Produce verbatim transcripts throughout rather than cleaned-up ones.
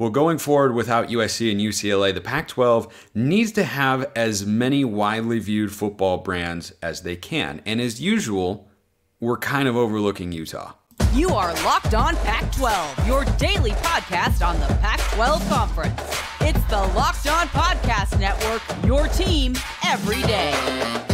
Well, going forward without U S C and U C L A, the Pac twelve needs to have as many widely viewed football brands as they can. And as usual, we're kind of overlooking Utah. You are Locked On Pac twelve, your daily podcast on the Pac twelve Conference. It's the Locked On Podcast Network, your team every day.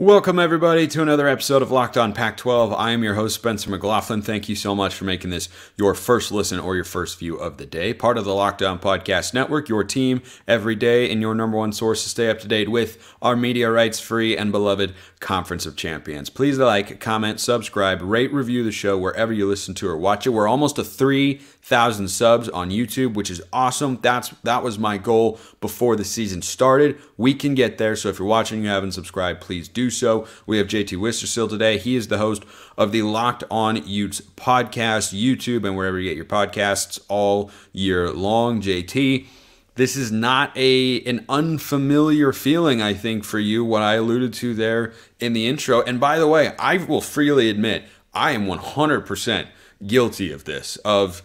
Welcome, everybody, to another episode of Locked On Pac twelve. I am your host, Spencer McLaughlin. Thank you so much for making this your first listen or your first view of the day. Part of the Locked On Podcast Network, your team every day, and your number one source to stay up to date with our media rights-free and beloved Conference of Champions. Please like, comment, subscribe, rate, review the show wherever you listen to or watch it. We're almost to three thousand subs on YouTube, which is awesome. That's That was my goal before the season started. We can get there, so if you're watching and you haven't subscribed, please do so. We have J T Wistrcill today. He is the host of the Locked On Utes podcast, YouTube, and wherever you get your podcasts all year long. J T, this is not a an unfamiliar feeling, I think, for you, what I alluded to there in the intro. And by the way, I will freely admit, I am one hundred percent guilty of this, of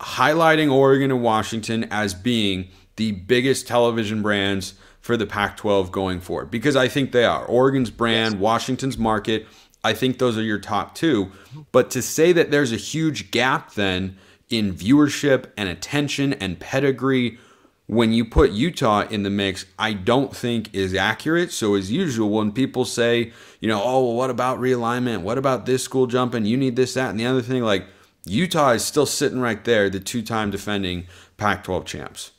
highlighting Oregon and Washington as being the biggest television brands for the Pac twelve going forward, because I think they are. Oregon's brand, yes. Washington's market, I think those are your top two. But to say that there's a huge gap then in viewership and attention and pedigree when you put Utah in the mix, I don't think is accurate. So as usual, when people say, you know, oh, well, what about realignment? What about this school jumping? You need this, that, and the other thing. Like, Utah is still sitting right there, the two-time defending Pac twelve champs.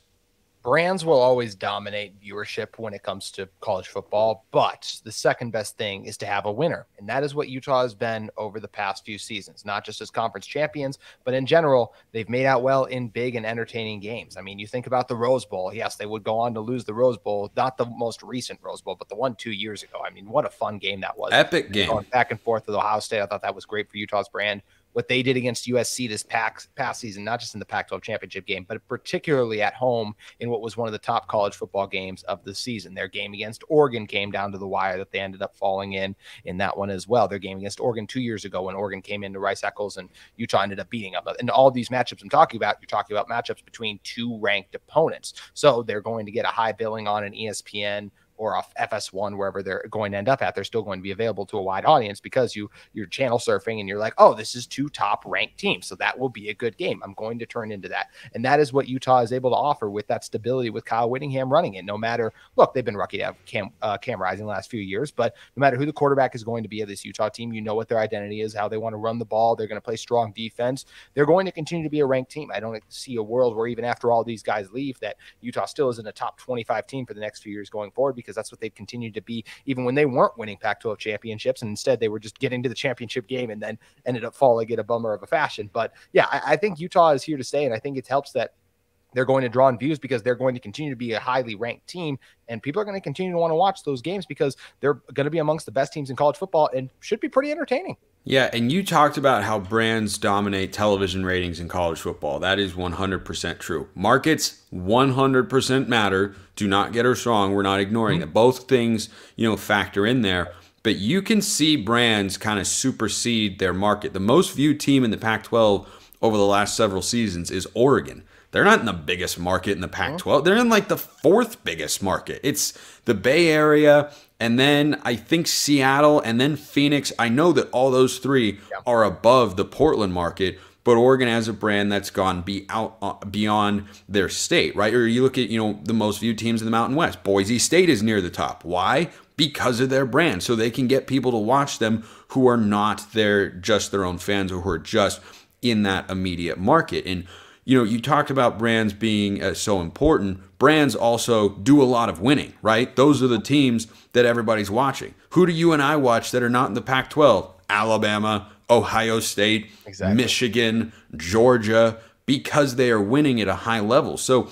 Brands will always dominate viewership when it comes to college football, but the second best thing is to have a winner. And that is what Utah has been over the past few seasons, not just as conference champions, but in general, they've made out well in big and entertaining games. I mean, you think about the Rose Bowl. Yes, they would go on to lose the Rose Bowl, not the most recent Rose Bowl, but the one two years ago. I mean, what a fun game that was. Epic game. Going back and forth with Ohio State, I thought that was great for Utah's brand. What they did against U S C this past season, not just in the Pac twelve championship game, but particularly at home in what was one of the top college football games of the season. Their game against Oregon came down to the wire that they ended up falling in in that one as well. Their game against Oregon two years ago when Oregon came into Rice-Eccles and Utah ended up beating them. And all these matchups I'm talking about, you're talking about matchups between two ranked opponents. So they're going to get a high billing on an E S P N or off F S one, wherever they're going to end up at. They're still going to be available to a wide audience because you, you're channel surfing and you're like, oh, this is two top-ranked teams, so that will be a good game. I'm going to turn into that. And that is what Utah is able to offer with that stability with Kyle Whittingham running it. No matter, look, they've been lucky to have Cam, uh, Cam Rising the last few years, but no matter who the quarterback is going to be of this Utah team, you know what their identity is, how they want to run the ball. They're going to play strong defense. They're going to continue to be a ranked team. I don't see a world where even after all these guys leave that Utah still isn't a top twenty-five team for the next few years going forward, because that's what they've continued to be even when they weren't winning Pac twelve championships, and instead they were just getting to the championship game and then ended up falling in a bummer of a fashion. But yeah, I, I think Utah is here to stay, and I think it helps that they're going to draw in views because they're going to continue to be a highly ranked team, and people are going to continue to want to watch those games because they're going to be amongst the best teams in college football and should be pretty entertaining. Yeah, and you talked about how brands dominate television ratings in college football. That is one hundred percent true. Markets one hundred percent matter. Do not get us wrong. We're not ignoring mm-hmm. that. Both things, you know, factor in there. But you can see brands kind of supersede their market. The most viewed team in the Pac twelve over the last several seasons is Oregon. They're not in the biggest market in the Pac twelve. They're in like the fourth biggest market. It's the Bay Area, and then I think Seattle, and then Phoenix. I know that all those three yeah. are above the Portland market, but Oregon has a brand that's gone be out, uh, beyond their state, right? Or you look at, you know, the most viewed teams in the Mountain West. Boise State is near the top. Why? Because of their brand. So they can get people to watch them who are not their, just their own fans or who are just in that immediate market. And you know, you talked about brands being uh, so important. Brands also do a lot of winning, right? Those are the teams that everybody's watching. Who do you and I watch that are not in the Pac twelve? Alabama, Ohio State, exactly. Michigan, Georgia, because they are winning at a high level. So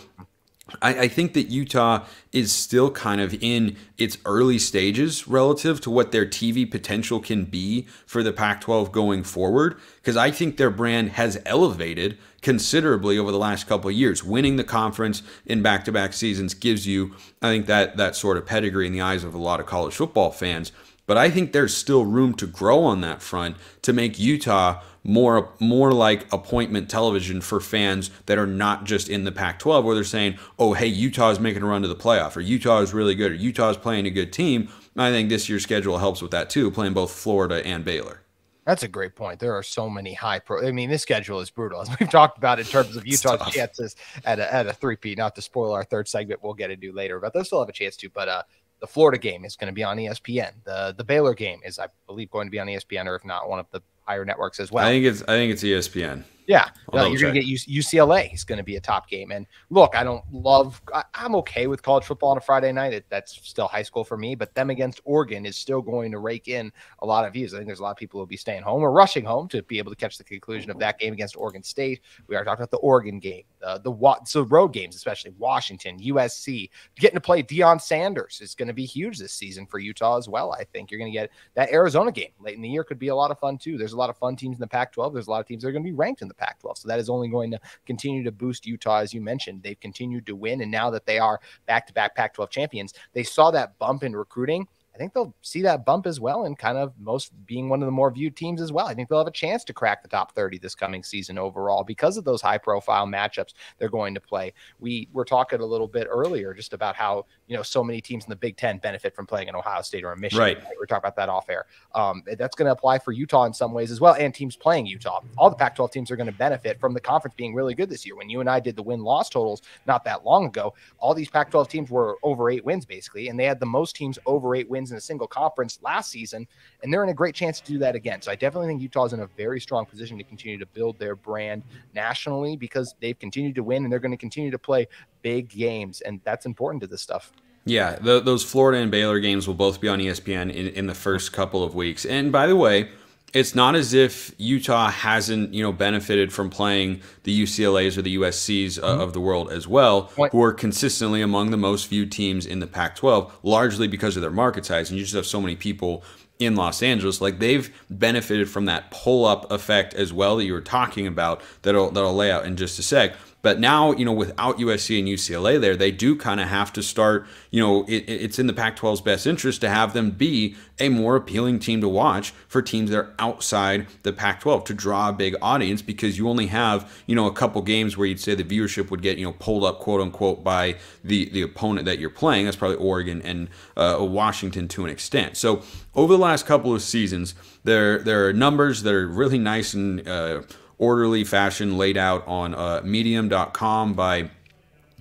I, I think that Utah is still kind of in its early stages relative to what their T V potential can be for the Pac twelve going forward, because I think their brand has elevated considerably over the last couple of years. Winning the conference in back-to-back seasons gives you, I think, that that sort of pedigree in the eyes of a lot of college football fans. But I think there's still room to grow on that front to make Utah more more like appointment television for fans that are not just in the Pac twelve, where they're saying, oh, hey, Utah's making a run to the playoff, or Utah is really good, or Utah's playing a good team. And I think this year's schedule helps with that too, playing both Florida and Baylor. That's a great point. There are so many high pro. I mean, this schedule is brutal, as we've talked about in terms of Utah's chances at a, at a three-peat. Not to spoil our third segment, we'll get into later, but they'll still have a chance to. But uh, the Florida game is going to be on E S P N. The the Baylor game is, I believe, going to be on E S P N, or if not, one of the higher networks as well. I think it's I think it's E S P N. Yeah, no, you're going to get U C L A. It's going to be a top game. And look, I don't love – I'm okay with college football on a Friday night. It, that's still high school for me. But them against Oregon is still going to rake in a lot of views. I think there's a lot of people who will be staying home or rushing home to be able to catch the conclusion of that game against Oregon State. We are talking about the Oregon game, uh, the so road games, especially Washington, U S C. Getting to play Deion Sanders is going to be huge this season for Utah as well, I think. You're going to get that Arizona game late in the year could be a lot of fun too. There's a lot of fun teams in the Pac twelve. There's a lot of teams that are going to be ranked in the Pac twelve. So that is only going to continue to boost Utah. As you mentioned, they've continued to win. And now that they are back-to-back Pac twelve champions, they saw that bump in recruiting. I think they'll see that bump as well, and kind of most being one of the more viewed teams as well. I think they'll have a chance to crack the top thirty this coming season overall because of those high-profile matchups they're going to play. We were talking a little bit earlier just about how, you know, so many teams in the Big Ten benefit from playing in Ohio State or in Michigan. Right. Right? We're talking about that off-air. Um, that's going to apply for Utah in some ways as well, and teams playing Utah. All the Pac twelve teams are going to benefit from the conference being really good this year. When you and I did the win-loss totals not that long ago, all these Pac twelve teams were over eight wins basically, and they had the most teams over eight wins in a single conference last season, and they're in a great chance to do that again. So I definitely think Utah's in a very strong position to continue to build their brand nationally because they've continued to win, and they're going to continue to play big games, and that's important to this stuff. Yeah, the, those Florida and Baylor games will both be on E S P N in, in the first couple of weeks. And by the way, it's not as if Utah hasn't, you know, benefited from playing the U C L As or the U S Cs uh, mm-hmm. of the world as well, what? who are consistently among the most viewed teams in the Pac twelve, largely because of their market size. And you just have so many people in Los Angeles. Like, they've benefited from that pull-up effect as well that you were talking about that I'll, that I'll lay out in just a sec. But now, you know, without U S C and U C L A there, they do kind of have to start, you know, it, it's in the Pac twelve's best interest to have them be a more appealing team to watch for teams that are outside the Pac twelve, to draw a big audience, because you only have, you know, a couple games where you'd say the viewership would get, you know, pulled up, quote unquote, by the, the opponent that you're playing. That's probably Oregon and uh, Washington to an extent. So over the last couple of seasons, there, there are numbers that are really nice and uh, orderly fashion laid out on uh, Medium dot com by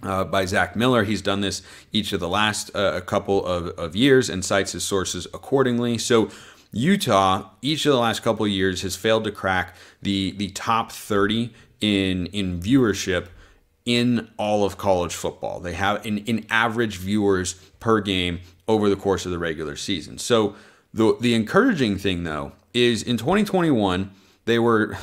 uh, by Zach Miller. He's done this each of the last uh, a couple of, of years and cites his sources accordingly. So Utah, each of the last couple of years, has failed to crack the the top thirty in in viewership in all of college football. They have in in average viewers per game over the course of the regular season. So the the encouraging thing though is in twenty twenty-one they were.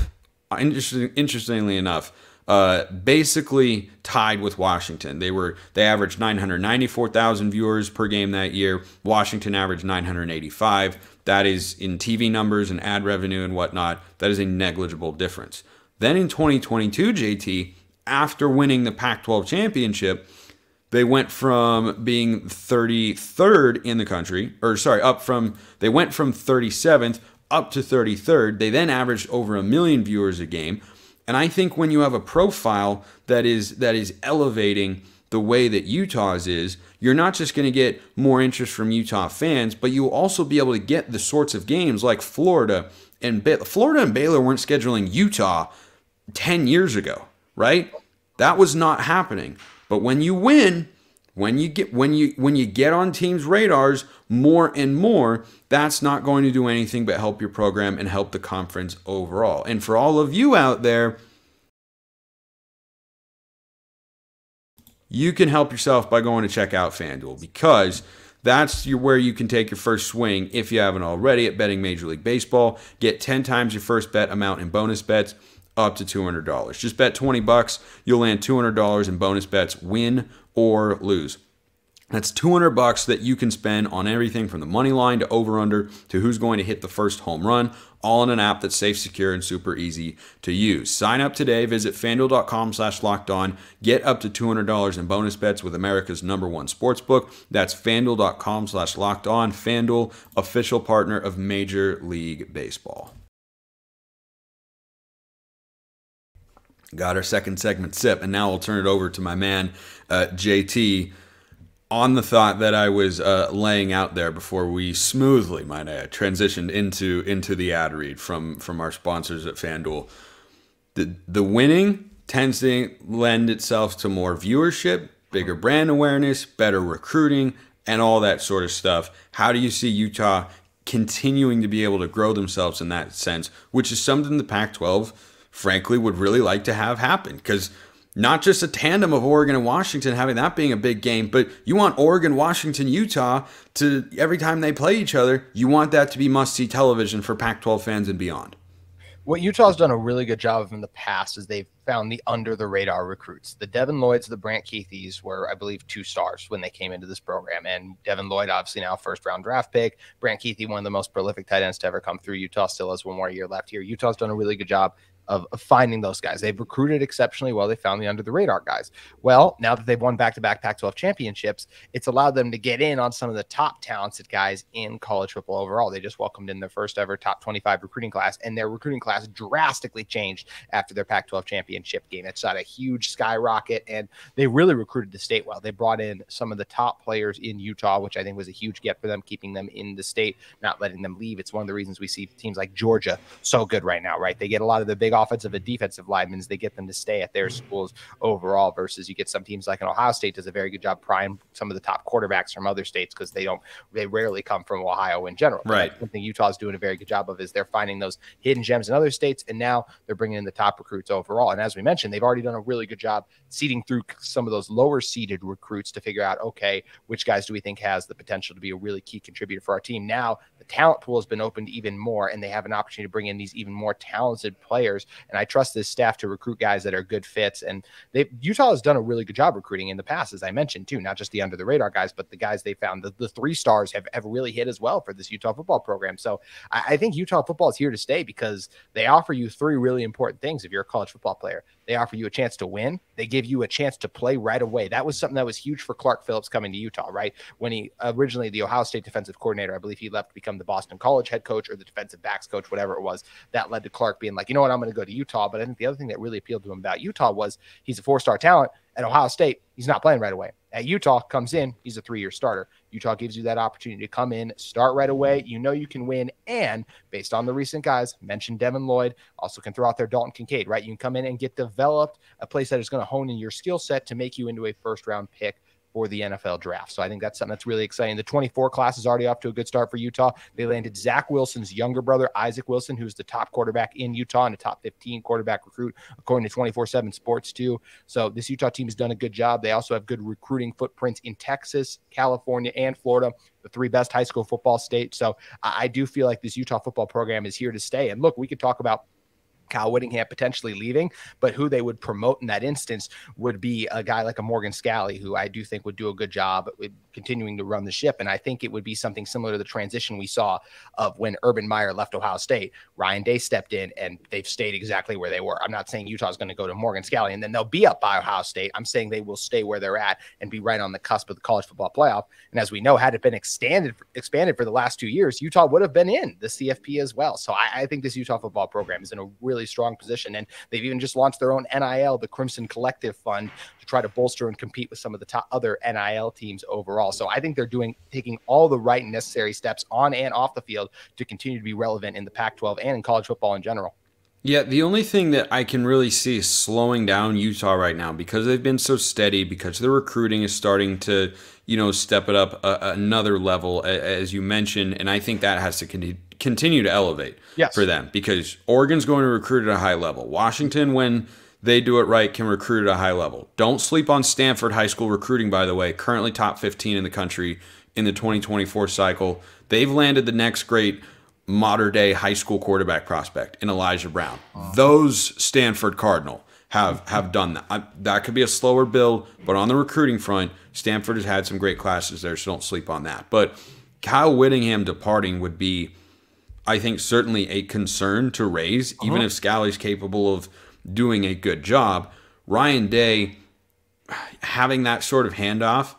Interesting, interestingly enough, uh, basically tied with Washington. They were they averaged nine hundred ninety-four thousand viewers per game that year. Washington averaged nine hundred eighty-five. That is in T V numbers and ad revenue and whatnot. That is a negligible difference. Then in twenty twenty-two, J T, after winning the Pac twelve championship, they went from being thirty-third in the country, or sorry, up from they went from thirty-seventh. Up to thirty-third. They then averaged over a million viewers a game. And I think when you have a profile that is that is elevating the way that Utah's is, you're not just going to get more interest from Utah fans, but you'll also be able to get the sorts of games like Florida and Baylor. Florida and Baylor weren't scheduling Utah ten years ago, right? That was not happening. But when you win, When you get when you when you get on teams' radars more and more, that's not going to do anything but help your program and help the conference overall. And for all of you out there, you can help yourself by going to check out FanDuel, because that's your, where you can take your first swing, if you haven't already, at betting Major League Baseball. Get ten times your first bet amount in bonus bets, up to two hundred dollars. Just bet twenty bucks, you'll land two hundred dollars in bonus bets, win or lose. That's two hundred bucks that you can spend on everything from the money line to over-under to who's going to hit the first home run, all in an app that's safe, secure, and super easy to use. Sign up today. Visit FanDuel.com slash locked on. Get up to two hundred dollars in bonus bets with America's number one sportsbook. That's FanDuel.com slash locked on. FanDuel, official partner of Major League Baseball. Got our second segment sip, and now we'll turn it over to my man, uh, J T, on the thought that I was uh, laying out there before we smoothly, might I add, transitioned into into the ad read from from our sponsors at FanDuel. The the winning tends to lend itself to more viewership, bigger brand awareness, better recruiting, and all that sort of stuff. How do you see Utah continuing to be able to grow themselves in that sense, which is something the Pac twelve, frankly, would really like to have happen? Because not just a tandem of Oregon and Washington, having that being a big game, but you want Oregon, Washington, Utah to, every time they play each other, you want that to be must-see television for Pac twelve fans and beyond. What Utah's done a really good job of in the past is they've found the under-the-radar recruits. The Devin Lloyds, the Brant Kuithes were, I believe, two stars when they came into this program. And Devin Lloyd, obviously now first-round draft pick. Brant Kuithe, one of the most prolific tight ends to ever come through. Utah still has one more year left here. Utah's done a really good job of finding those guys. They've recruited exceptionally well. They found the under-the-radar guys. Well, now that they've won back-to-back Pac twelve championships, it's allowed them to get in on some of the top talented guys in college football overall. They just welcomed in their first ever top twenty-five recruiting class, and their recruiting class drastically changed after their Pac twelve championship game. It's not a huge skyrocket, and they really recruited the state well. They brought in some of the top players in Utah, which I think was a huge get for them, keeping them in the state, not letting them leave. It's one of the reasons we see teams like Georgia so good right now, right? They get a lot of the big offensive and defensive linemen, they get them to stay at their schools overall, versus you get some teams like an Ohio State does a very good job prying some of the top quarterbacks from other states because they don't, they rarely come from Ohio in general. Right. That's something Utah's doing a very good job of, is they're finding those hidden gems in other states, and now they're bringing in the top recruits overall. And as we mentioned, they've already done a really good job seeding through some of those lower seeded recruits to figure out, okay, which guys do we think has the potential to be a really key contributor for our team? Now the talent pool has been opened even more, and they have an opportunity to bring in these even more talented players. And I trust this staff to recruit guys that are good fits. And they, Utah has done a really good job recruiting in the past, as I mentioned, too, not just the under the radar guys, but the guys they found. The, the three stars have, have really hit as well for this Utah football program. So I, I think Utah football is here to stay because they offer you three really important things if you're a college football player. They offer you a chance to win. They give you a chance to play right away. That was something that was huge for Clark Phillips coming to Utah, right? When he originally, the Ohio State defensive coordinator, I believe he left to become the Boston College head coach or the defensive backs coach, whatever it was, that led to Clark being like, you know what, I'm going to go to Utah. But I think the other thing that really appealed to him about Utah was he's a four-star talent. At Ohio State, he's not playing right away. At Utah, comes in, he's a three-year starter. Utah gives you that opportunity to come in, start right away. You know you can win, and based on the recent guys, mentioned Devin Lloyd, also can throw out there Dalton Kincaid, right? You can come in and get developed, a place that is going to hone in your skill set to make you into a first-round pick for the N F L draft. So I think that's something that's really exciting. The twenty-four class is already off to a good start for Utah. They landed Zach Wilson's younger brother, Isaac Wilson, who's the top quarterback in Utah and a top fifteen quarterback recruit, according to twenty-four seven Sports, too. So this Utah team has done a good job. They also have good recruiting footprints in Texas, California, and Florida, the three best high school football states. So I do feel like this Utah football program is here to stay. And look, we could talk about Kyle Whittingham potentially leaving, but who they would promote in that instance would be a guy like a Morgan Scalley, who I do think would do a good job continuing to run the ship. And I think it would be something similar to the transition we saw of when Urban Meyer left Ohio State. Ryan Day stepped in, and they've stayed exactly where they were. I'm not saying Utah's going to go to Morgan Scalley and then they'll be up by Ohio State. I'm saying they will stay where they're at and be right on the cusp of the college football playoff. And as we know, had it been extended, expanded for the last two years, Utah would have been in the C F P as well. So I, I think this Utah football program is in a really strong position, and they've even just launched their own N I L, the Crimson Collective fund, to try to bolster and compete with some of the top other N I L teams overall. So I think they're doing taking all the right and necessary steps on and off the field to continue to be relevant in the Pac twelve and in college football in general. Yeah, the only thing that I can really see is slowing down Utah right now, because they've been so steady, because their recruiting is starting to, you know, step it up a, another level, as you mentioned, and I think that has to continue. continue to elevate yes. for them, because Oregon's going to recruit at a high level. Washington, when they do it right, can recruit at a high level. Don't sleep on Stanford high school recruiting, by the way, currently top fifteen in the country in the twenty twenty-four cycle. They've landed the next great modern day high school quarterback prospect in Elijah Brown. Oh. Those Stanford Cardinal. have have done that. I, that could be a slower build, but on the recruiting front, Stanford has had some great classes there, so don't sleep on that. But Kyle Whittingham departing would be, I think, certainly a concern to raise, uh-huh. even if Scalley's capable of doing a good job. Ryan Day, having that sort of handoff,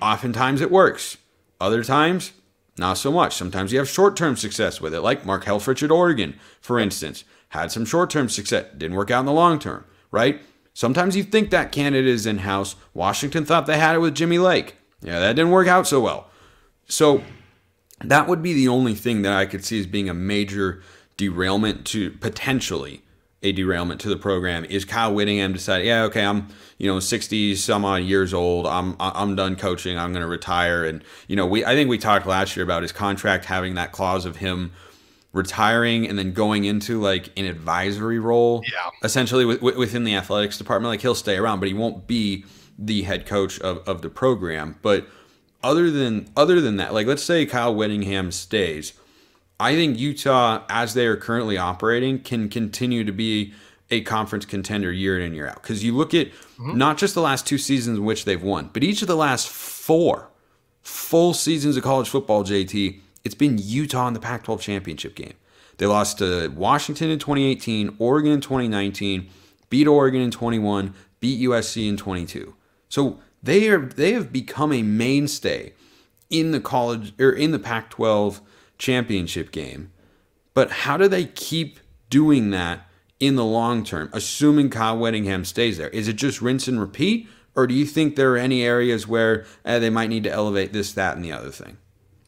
oftentimes it works. Other times, not so much. Sometimes you have short-term success with it, like Mark Helfrich at Oregon, for instance. Had some short-term success. Didn't work out in the long term, right? Sometimes you think that candidate is in-house. Washington thought they had it with Jimmy Lake. Yeah, that didn't work out so well. So that would be the only thing that I could see as being a major derailment to, potentially a derailment to the program, is Kyle Whittingham decided, yeah, okay, I'm, you know, sixty some odd years old. I'm, I'm done coaching. I'm going to retire. And, you know, we, I think we talked last year about his contract having that clause of him retiring and then going into like an advisory role, yeah. essentially with, within the athletics department. Like, he'll stay around, but he won't be the head coach of, of the program. But other than, other than that, like, let's say Kyle Whittingham stays, I think Utah, as they are currently operating, can continue to be a conference contender year in and year out. Because you look at mm-hmm. not just the last two seasons in which they've won, but each of the last four full seasons of college football, J T, it's been Utah in the Pac twelve championship game. They lost to Washington in twenty eighteen, Oregon in twenty nineteen, beat Oregon in twenty-one, beat U S C in twenty-two. So they are they have become a mainstay in the college or in the Pac twelve championship game. But how do they keep doing that in the long term, assuming Kyle Whittingham stays there? Is it just rinse and repeat, or do you think there are any areas where eh, they might need to elevate this, that, and the other thing?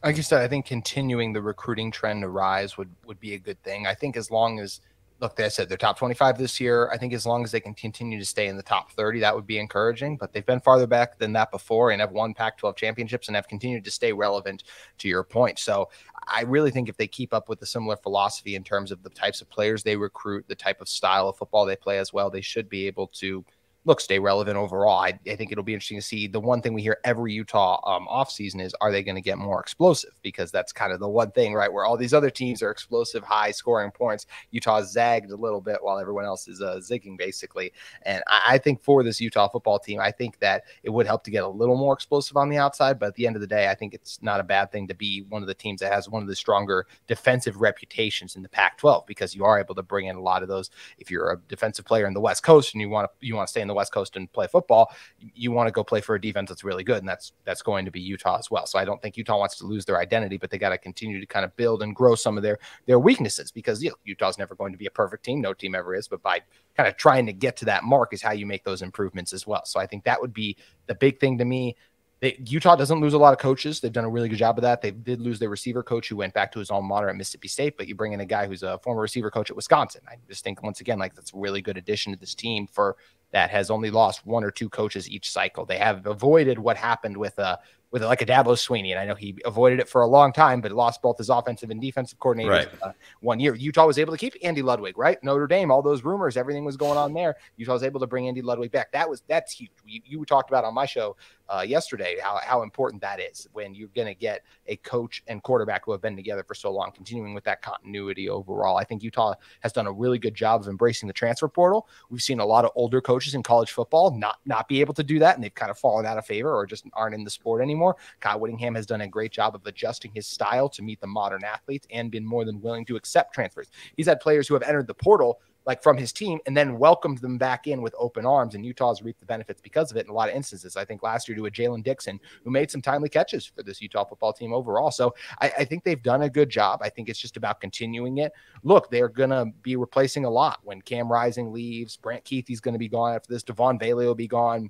Like you said, I think continuing the recruiting trend to rise would would be a good thing. I think as long as, look, I said they're top twenty-five this year. I think as long as they can continue to stay in the top thirty, that would be encouraging. But they've been farther back than that before and have won Pac twelve championships and have continued to stay relevant, to your point. So I really think if they keep up with a similar philosophy in terms of the types of players they recruit, the type of style of football they play as well, they should be able to, look, stay relevant overall. I, I think it'll be interesting to see. The one thing we hear every Utah um, offseason is, are they going to get more explosive? Because that's kind of the one thing, right, where all these other teams are explosive, high-scoring points. Utah zagged a little bit while everyone else is uh, zigging, basically. And I, I think for this Utah football team, I think that it would help to get a little more explosive on the outside. But at the end of the day, I think it's not a bad thing to be one of the teams that has one of the stronger defensive reputations in the Pac twelve, because you are able to bring in a lot of those. If you're a defensive player in the West Coast and you want to you want to stay in the West Coast and play football, you want to go play for a defense that's really good, and that's that's going to be Utah as well. So I don't think Utah wants to lose their identity, but they got to continue to kind of build and grow some of their their weaknesses, because, you know, Utah's never going to be a perfect team. No team ever is, but by kind of trying to get to that mark is how you make those improvements as well. So I think that would be the big thing to me. They, Utah doesn't lose a lot of coaches. They've done a really good job of that. They did lose their receiver coach, who went back to his alma mater at Mississippi State, but you bring in a guy who's a former receiver coach at Wisconsin. I just think, once again, like, that's a really good addition to this team for that has only lost one or two coaches each cycle. They have avoided what happened with a, with a, like a Dabo Sweeney. And I know he avoided it for a long time, but lost both his offensive and defensive coordinators right. uh, one year. Utah was able to keep Andy Ludwig, right? Notre Dame, all those rumors, everything was going on there. Utah was able to bring Andy Ludwig back. That was, that's huge. You, you talked about on my show uh, yesterday, how, how important that is when you're going to get a coach and quarterback who have been together for so long, continuing with that continuity overall. I think Utah has done a really good job of embracing the transfer portal. We've seen a lot of older coaches in college football not not be able to do that, and they've kind of fallen out of favor or just aren't in the sport anymore. Kyle Whittingham has done a great job of adjusting his style to meet the modern athletes and been more than willing to accept transfers. He's had players who have entered the portal, like, from his team, and then welcomed them back in with open arms, and Utah's reaped the benefits because of it in a lot of instances. I think last year to a Jalen Dixon, who made some timely catches for this Utah football team overall. So I, I think they've done a good job. I think it's just about continuing it. Look, they're going to be replacing a lot when Cam Rising leaves. Brant Kuithe is going to be gone after this. Devon Bailey will be gone.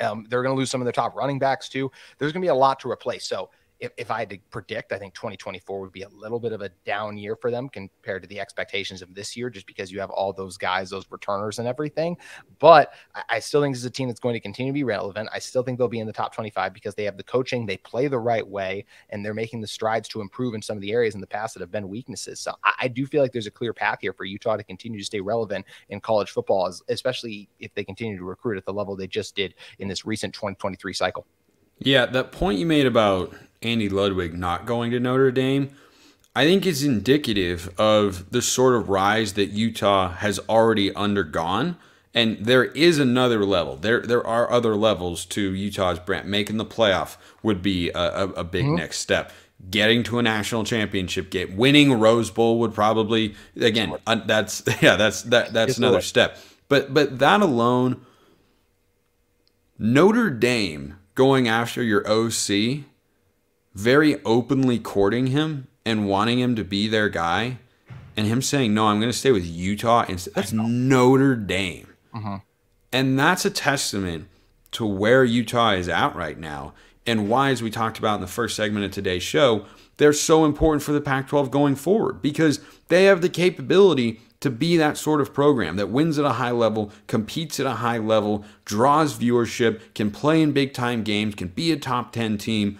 Um, they're going to lose some of their top running backs too. There's going to be a lot to replace. So If, if I had to predict, I think twenty twenty-four would be a little bit of a down year for them compared to the expectations of this year, just because you have all those guys, those returners and everything. But I, I still think this is a team that's going to continue to be relevant. I still think they'll be in the top twenty-five because they have the coaching, they play the right way, and they're making the strides to improve in some of the areas in the past that have been weaknesses. So I, I do feel like there's a clear path here for Utah to continue to stay relevant in college football, as, especially if they continue to recruit at the level they just did in this recent twenty twenty-three cycle. Yeah, that point you made about Andy Ludwig not going to Notre Dame, I think is indicative of the sort of rise that Utah has already undergone And there is another level. There there are other levels to Utah's brand. Making the playoff would be a, a, a big mm-hmm. next step. Getting to a national championship game, winning Rose Bowl would probably again. Uh, that's yeah. That's that. That's it's another step. But but that alone, Notre Dame going after your O C, very openly courting him and wanting him to be their guy, and him saying no, I'm going to stay with Utah instead. That's Notre Dame, uh-huh. and that's a testament to where Utah is at right now. And why, as we talked about in the first segment of today's show, they're so important for the Pac twelve going forward, because they have the capability to be that sort of program that wins at a high level, competes at a high level, draws viewership, can play in big-time games, can be a top ten team.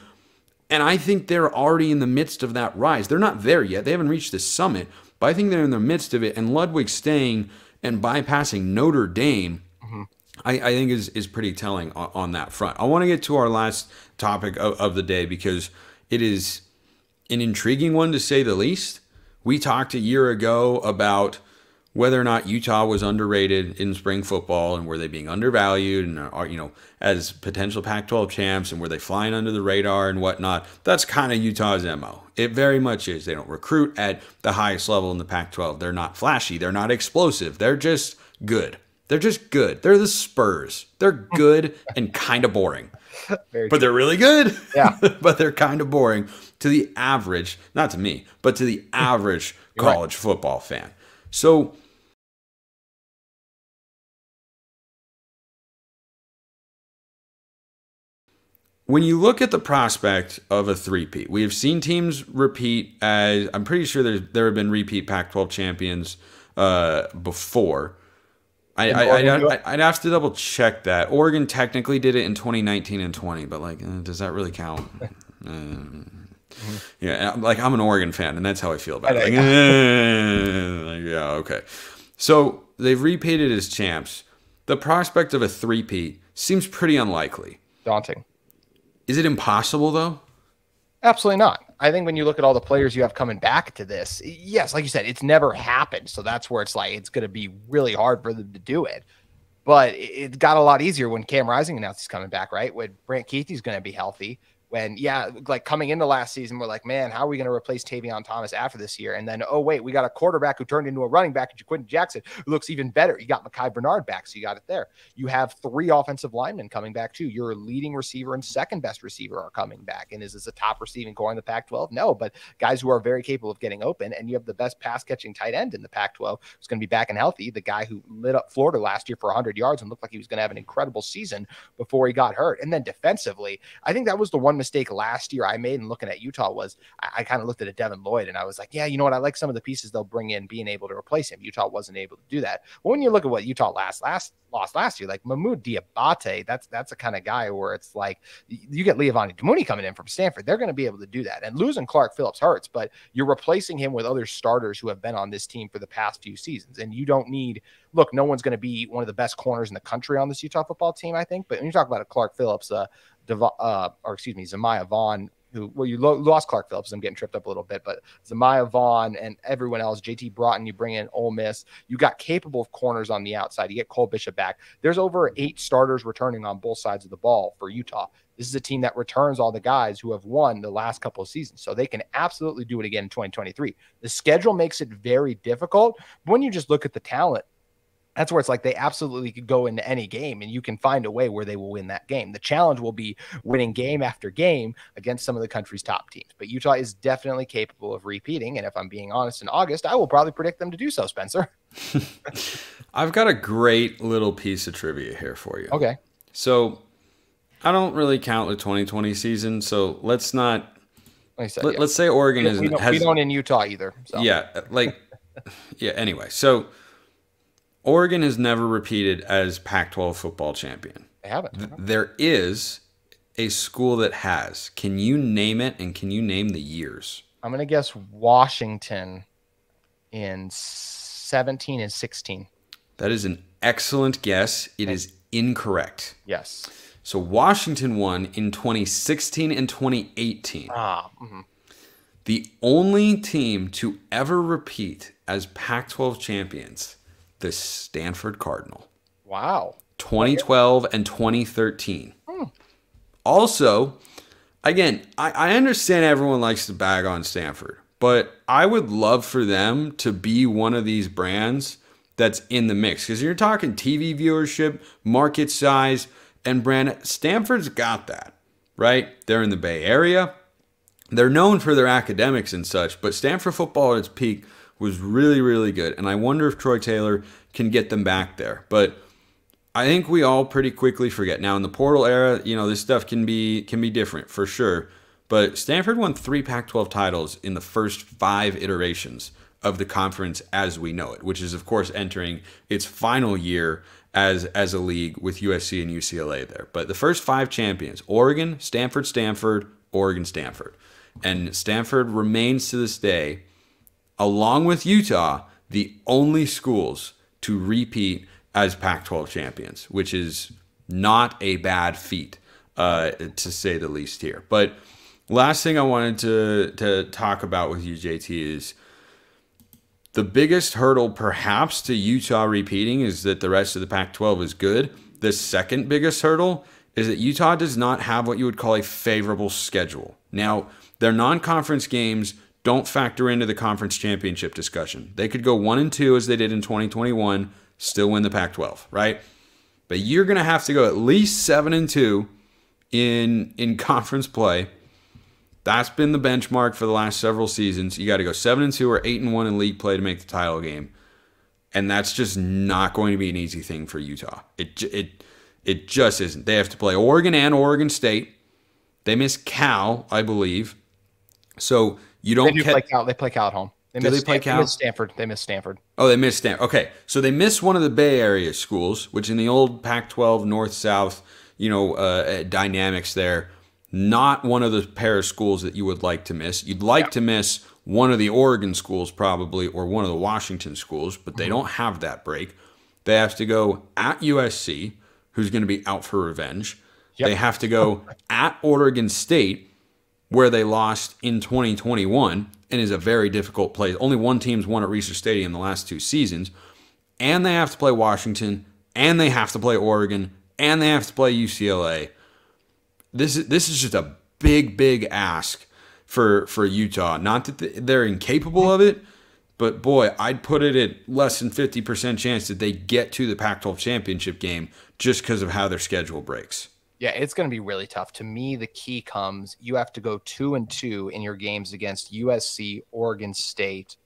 And I think they're already in the midst of that rise. They're not there yet. They haven't reached the summit, but I think they're in the midst of it. And Ludwig staying and bypassing Notre Dame, mm-hmm. I, I think is, is pretty telling on, on that front. I want to get to our last topic of, of the day, because it is an intriguing one, to say the least. We talked a year ago about whether or not Utah was underrated in spring football, and were they being undervalued, and are, you know, as potential Pac twelve champs, and were they flying under the radar and whatnot. That's kind of Utah's M O. It very much is. They don't recruit at the highest level in the Pac twelve. They're not flashy. They're not explosive. They're just good. They're just good. They're the Spurs. They're good and kind of boring. Very but true. They're really good. Yeah. But they're kind of boring to the average, not to me, but to the average college right. football fan. So when you look at the prospect of a three-peat, we have seen teams repeat as, I'm pretty sure there's, there have been repeat Pac twelve champions uh, before. I, I, I'd, I'd, I'd have to double check that. Oregon technically did it in twenty nineteen and twenty, but like, uh, does that really count? Um, yeah, like I'm an Oregon fan, and that's how I feel about it. Like, uh, like, yeah, okay. So they've repeated as champs. The prospect of a three-peat seems pretty unlikely. Daunting. Is it impossible, though? Absolutely not. I think when you look at all the players you have coming back to this, yes, like you said, it's never happened. So that's where it's like, it's going to be really hard for them to do it. But it got a lot easier when Cam Rising announced he's coming back, right? When Brant Kuithe is going to be healthy. When, yeah, like coming into last season, we're like, man, how are we going to replace Tavion Thomas after this year? And then, oh, wait, we got a quarterback who turned into a running back, and Jaquinton Jackson, who looks even better. You got Mekhi Bernard back, so you got it there. You have three offensive linemen coming back, too. Your leading receiver and second-best receiver are coming back. And is this a top receiving core in the Pac twelve? No, but guys who are very capable of getting open, and you have the best pass-catching tight end in the Pac twelve who's going to be back and healthy, the guy who lit up Florida last year for one hundred yards and looked like he was going to have an incredible season before he got hurt. And then defensively, I think that was the one mistake last year I made in looking at Utah was I, I kind of looked at a Devin Lloyd and I was like, yeah, you know what? I like some of the pieces they'll bring in being able to replace him. Utah wasn't able to do that. Well, when you look at what Utah last, last lost last year, like Mahmoud Diabate, that's, that's a kind of guy where it's like you get Leavani Damuni coming in from Stanford. They're going to be able to do that. And losing Clark Phillips hurts, but you're replacing him with other starters who have been on this team for the past few seasons. And you don't need, look, no one's going to be one of the best corners in the country on this Utah football team, I think. But when you talk about a Clark Phillips, uh, Uh, or excuse me, Zemaiah Vaughn, who, well, you lo lost Clark Phillips. I'm getting tripped up a little bit, but Zemaiah Vaughn and everyone else, J T Broughton, you bring in Ole Miss. You got capable of corners on the outside. You get Cole Bishop back. There's over eight starters returning on both sides of the ball for Utah. This is a team that returns all the guys who have won the last couple of seasons. So they can absolutely do it again in twenty twenty-three. The schedule makes it very difficult. But when you just look at the talent, that's where it's like they absolutely could go into any game and you can find a way where they will win that game. The challenge will be winning game after game against some of the country's top teams. But Utah is definitely capable of repeating. And if I'm being honest, in August, I will probably predict them to do so, Spencer. I've got a great little piece of trivia here for you. Okay. So I don't really count the twenty twenty season. So let's not, like I said, let, yeah. let's say Oregon we, is. We don't, has, we don't in Utah either. So. Yeah. Like, yeah. Anyway. So Oregon has never repeated as Pac twelve football champion. They haven't. There is a school that has. Can you name it, and can you name the years? I'm going to guess Washington in seventeen and sixteen. That is an excellent guess. It is incorrect. Yes. So Washington won in twenty sixteen and twenty eighteen. Ah, mm-hmm. The only team to ever repeat as Pac twelve champions, the Stanford Cardinal. Wow. twenty twelve and twenty thirteen. Hmm. Also, again, I, I understand everyone likes to bag on Stanford, but I would love for them to be one of these brands that's in the mix. Because you're talking T V viewership, market size, and brand. Stanford's got that, right? They're in the Bay Area. They're known for their academics and such, but Stanford football at its peak was really, really good. And I wonder if Troy Taylor can get them back there. But I think we all pretty quickly forget. Now, in the portal era, you know, this stuff can be can be different for sure. But Stanford won three Pac twelve titles in the first five iterations of the conference as we know it, which is, of course, entering its final year as, as a league with U S C and U C L A there. But the first five champions, Oregon, Stanford, Stanford, Oregon, Stanford. And Stanford remains to this day, along with Utah, the only schools to repeat as Pac twelve champions, which is not a bad feat, uh, to say the least here. But last thing I wanted to, to talk about with you, J T, is the biggest hurdle perhaps to Utah repeating is that the rest of the Pac twelve is good. The second biggest hurdle is that Utah does not have what you would call a favorable schedule. Now, their non-conference games don't factor into the conference championship discussion. They could go one and two as they did in twenty twenty-one, still win the Pac twelve, right? But you're going to have to go at least seven and two in in conference play. That's been the benchmark for the last several seasons. You got to go seven and two or eight and one in league play to make the title game, and that's just not going to be an easy thing for Utah. It it it just isn't. They have to play Oregon and Oregon State. They miss Cal, I believe. So you don't they do play Cal. They play Cal at home. They do miss they play Cal? They miss Stanford. They miss Stanford. Oh, they miss Stanford. Okay, so they miss one of the Bay Area schools, which in the old Pac twelve North-South, you know, uh, dynamics there, not one of the pair of schools that you would like to miss. You'd like yeah. to miss one of the Oregon schools probably, or one of the Washington schools, but they don't have that break. They have to go at U S C, who's going to be out for revenge. Yep. They have to go at Oregon State, where they lost in twenty twenty-one, and is a very difficult place. Only one team's won at Research Stadium the last two seasons. And they have to play Washington, and they have to play Oregon, and they have to play U C L A. This is this is just a big, big ask for for Utah. Not that they're incapable of it, but boy, I'd put it at less than fifty percent chance that they get to the Pac twelve championship game just because of how their schedule breaks. Yeah, it's going to be really tough. To me, the key comes, you have to go two and two in your games against U S C, Oregon State,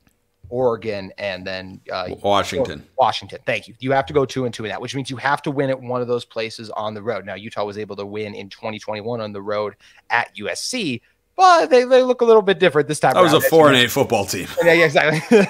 Oregon, and then uh, Washington. Washington, thank you. You have to go two and two in that, which means you have to win at one of those places on the road. Now, Utah was able to win in twenty twenty-one on the road at U S C, but they, they look a little bit different this time. That was around. A four and eight football team. Yeah, exactly.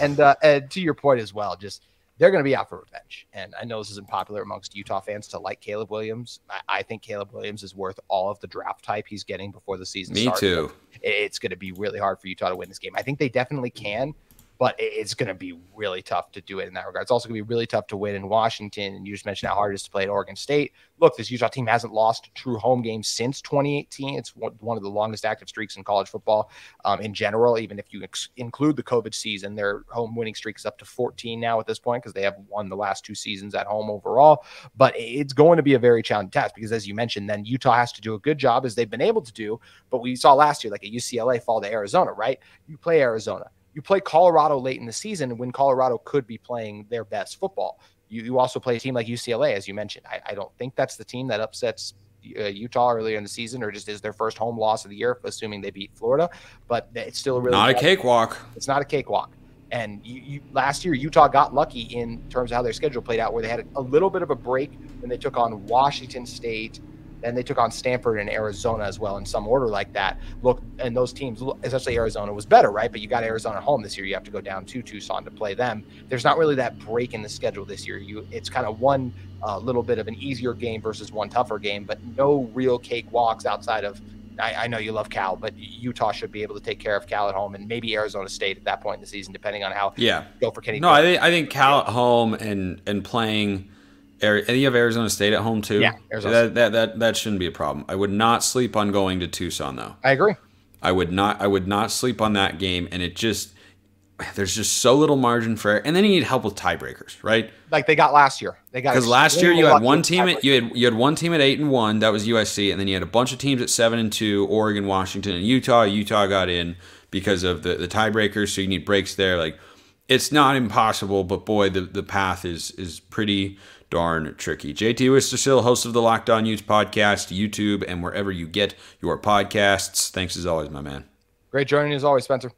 and, uh, and to your point as well, just – they're going to be out for revenge. And I know this isn't popular amongst Utah fans to like Caleb Williams. I, I think Caleb Williams is worth all of the draft type he's getting before the season Me starts. Me too. It's going to be really hard for Utah to win this game. I think they definitely can, but it's going to be really tough to do it in that regard. It's also going to be really tough to win in Washington. And you just mentioned how hard it is to play at Oregon State. Look, this Utah team hasn't lost a true home game since twenty eighteen. It's one of the longest active streaks in college football um, in general. Even if you ex include the COVID season, their home winning streak is up to fourteen now at this point because they have won the last two seasons at home overall. But it's going to be a very challenging task because, as you mentioned, then Utah has to do a good job as they've been able to do. But we saw last year, like a U C L A fall to Arizona, right? You play Arizona. You play Colorado late in the season when Colorado could be playing their best football. You, you also play a team like U C L A, as you mentioned. I, I don't think that's the team that upsets uh, Utah earlier in the season, or just is their first home loss of the year, assuming they beat Florida. But it's still a really not a cakewalk. It's not a cakewalk. And you, you, last year, Utah got lucky in terms of how their schedule played out, where they had a little bit of a break when they took on Washington State. And they took on Stanford and Arizona as well in some order like that. Look, and those teams, especially Arizona, was better, right? But you got Arizona at home this year. You have to go down to Tucson to play them. There's not really that break in the schedule this year. You, it's kind of one uh, little bit of an easier game versus one tougher game, but no real cakewalks outside of, I, I know you love Cal, but Utah should be able to take care of Cal at home, and maybe Arizona State at that point in the season, depending on how yeah. go for Kenny. No, I think, I think Cal at home and, and playing – and you have Arizona State at home too. Yeah, Arizona State. That, that that that shouldn't be a problem. I would not sleep on going to Tucson though. I agree. I would not. I would not sleep on that game, and it just there's just so little margin for error. And then you need help with tiebreakers, right? Like they got last year. They got because last year you had one team at you had you had one team at eight and one, that was U S C, and then you had a bunch of teams at seven and two, Oregon, Washington, and Utah. Utah got in because of the, the tiebreakers, so you need breaks there. Like it's not impossible, but boy, the, the path is is pretty darn tricky. J T Wistrcill, host of the Locked On Utes podcast, YouTube, and wherever you get your podcasts. Thanks as always, my man. Great joining as always, Spencer.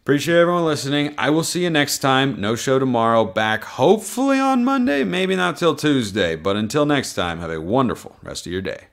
Appreciate everyone listening. I will see you next time. No show tomorrow. Back hopefully on Monday, maybe not till Tuesday. But until next time, have a wonderful rest of your day.